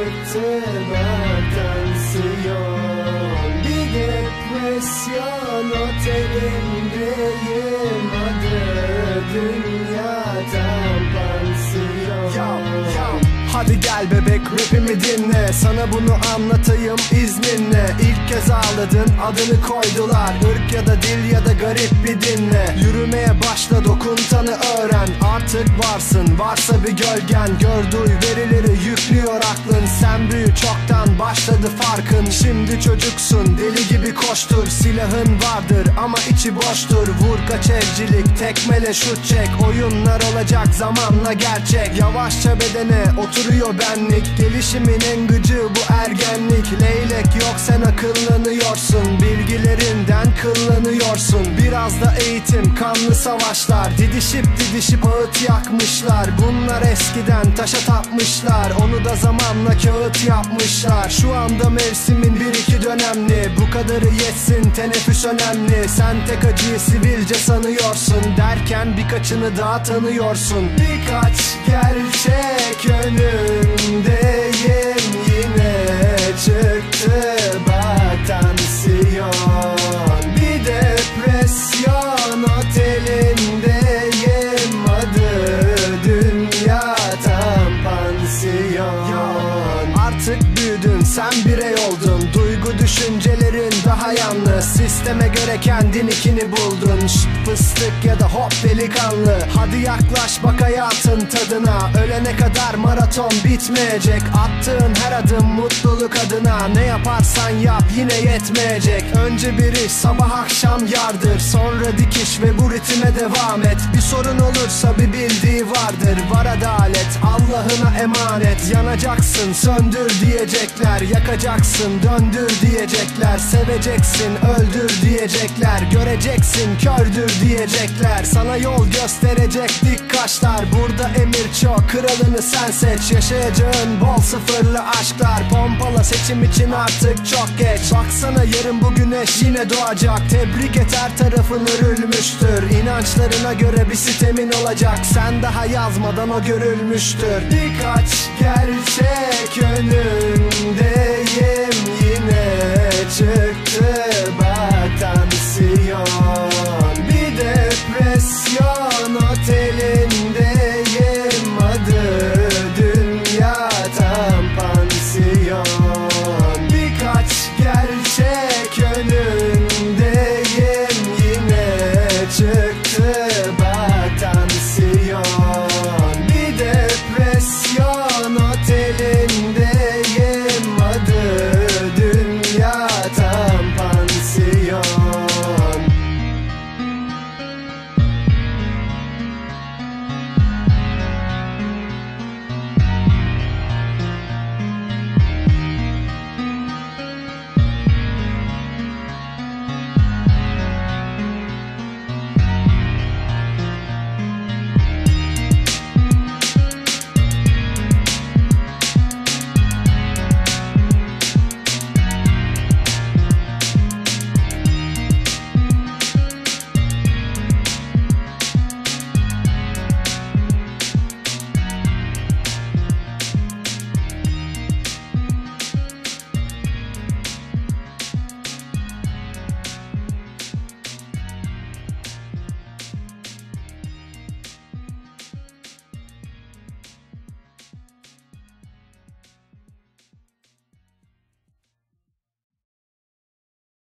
etme tansiyon, bir depresyon otelindeyim, adı dünyadan pansiyon. Hadi gel bebek rapimi dinle, sana bunu anlatayım izninle. İlk kez ağladın, adını koydular, ırk ya da dil ya da garip bir dinle. Yürümeye başla, dokun, tanı, öğren. Artık varsın, varsa bir gölgen. Gör, duy, verileri yüklüyor aklın. Sen büyü, çoktan başladı farkın. Şimdi çocuksun, deli gibi koştur. Silahın vardır ama içi boştur. Vur, kaç, evcilik, tekmele, şut çek. Oyunlar olacak zamanla gerçek. Yavaşça bedene otur benlik, gelişimin en gücü bu ergenlik. Leylek yok, sen akıllanıyorsun, bilgilerinden kıllanıyorsun. Biraz da eğitim, kanlı savaşlar, didişip didişip ağıt yakmışlar. Bunlar eskiden taşa tapmışlar, onu da zamanla kağıt yapmışlar. Şu anda mevsimin bir iki dönemli, bu kadarı yetsin, teneffüs önemli. Sen tek acıyı sivilce sanıyorsun, derken birkaçını daha tanıyorsun. Birkaç gerçek önü öndeyim, yine çıktı bak tansiyon, bir depresyon otelindeyim, adı dünya tam pansiyon. Artık büyüdün, sen birey oldun, duygu düşüncelerin daha yalnız. Sisteme göre kendin ikini buldun. Şşt fıstık ya da hop delikanlı, hadi yaklaş bak hayatın tadına. Ölene kadar maraton bitmeyecek, attığın her adım mutluluk adına. Ne yaparsan yap yine yetmeyecek. Önce bir iş, sabah akşam yardır, sonra dikiş ve bu ritme devam et. Bir sorun olursa bir bildiği vardır, var adalet, Allah'ına emanet. Yanacaksın, söndür diyecekler, yakacaksın, döndür diyecekler. Seveceksin, öldür diyecekler, göreceksin, kördür diyecekler. Sana yol gösterecek dik kaşlar, burada emir çok, kralını sen seç. Yaşayacağın bol sıfırlı aşklar, pompala, seçim için artık çok geç. Baksana, yarın bu güneş yine doğacak. Tebrik et, her tarafın örülmüştür. İnançlarına göre bir sitemin olacak, sen daha yazmadan o görülmüştür. Birkaç gerçek önünde